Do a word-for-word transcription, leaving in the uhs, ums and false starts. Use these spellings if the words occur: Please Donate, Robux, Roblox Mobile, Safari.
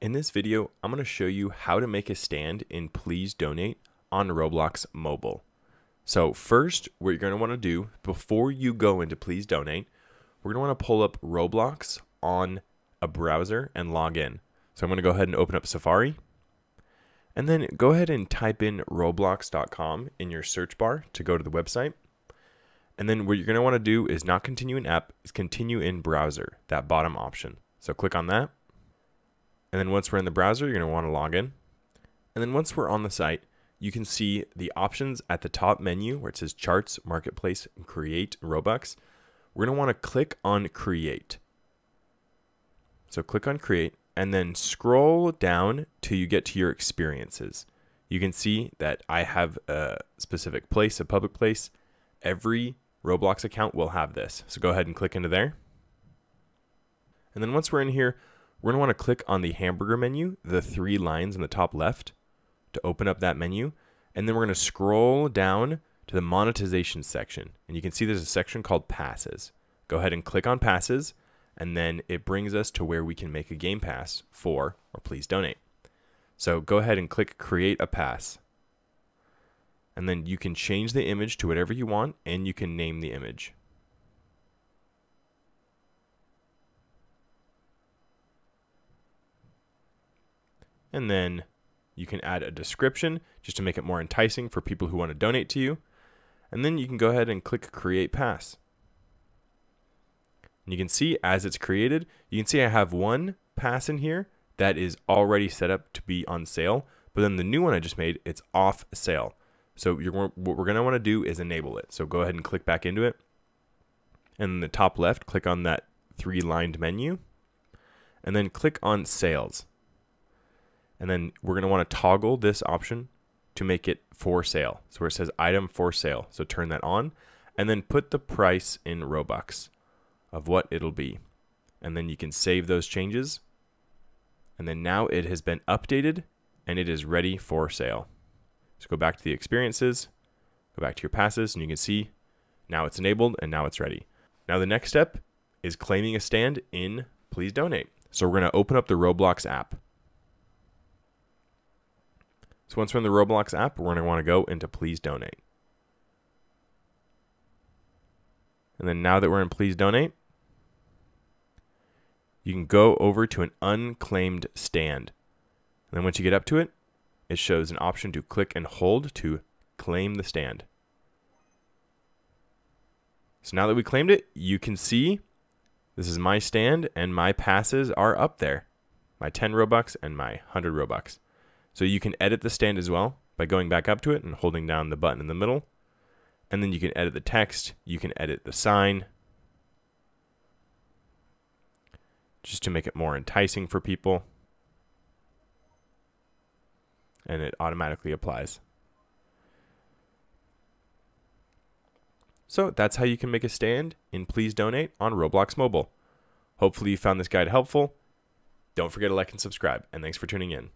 In this video, I'm going to show you how to make a stand in Please Donate on Roblox Mobile. So first, what you're going to want to do before you go into Please Donate, we're going to want to pull up Roblox on a browser and log in. So I'm going to go ahead and open up Safari. And then go ahead and type in roblox dot com in your search bar to go to the website. And then what you're going to want to do is not continue in app, is continue in browser, that bottom option. So click on that. And then once we're in the browser, you're going to want to log in. And then once we're on the site, you can see the options at the top menu where it says Charts, Marketplace, and Create Robux. We're going to want to click on Create. So click on Create and then scroll down till you get to your experiences. You can see that I have a specific place, a public place. Every Roblox account will have this. So go ahead and click into there. And then once we're in here, we're going to want to click on the hamburger menu, the three lines in the top left, to open up that menu. And then we're going to scroll down to the monetization section. And you can see there's a section called passes. Go ahead and click on passes. And then it brings us to where we can make a game pass for or Please Donate. So go ahead and click create a pass. And then you can change the image to whatever you want, and you can name the image. And then you can add a description just to make it more enticing for people who want to donate to you. And then you can go ahead and click create pass. And you can see as it's created, you can see I have one pass in here that is already set up to be on sale. But then the new one I just made, it's off sale. So you're, what we're going to want to do is enable it. So go ahead and click back into it. And in the top left, click on that three lined menu. And then click on sales. And then we're going to want to toggle this option to make it for sale. So where it says item for sale. So turn that on. And then put the price in Robux of what it'll be. And then you can save those changes. And then now it has been updated and it is ready for sale. So go back to the experiences, go back to your passes, and you can see now it's enabled and now it's ready. Now the next step is claiming a stand in Please Donate. So we're going to open up the Roblox app. So once we're in the Roblox app, we're going to want to go into Please Donate. And then now that we're in Please Donate, you can go over to an unclaimed stand. And then once you get up to it, it shows an option to click and hold to claim the stand. So now that we claimed it, you can see this is my stand and my passes are up there. My ten Robux and my one hundred Robux. So you can edit the stand as well by going back up to it and holding down the button in the middle. And then you can edit the text. You can edit the sign. Just to make it more enticing for people. And it automatically applies. So that's how you can make a stand in Please Donate on Roblox Mobile. Hopefully you found this guide helpful. Don't forget to like and subscribe, and thanks for tuning in.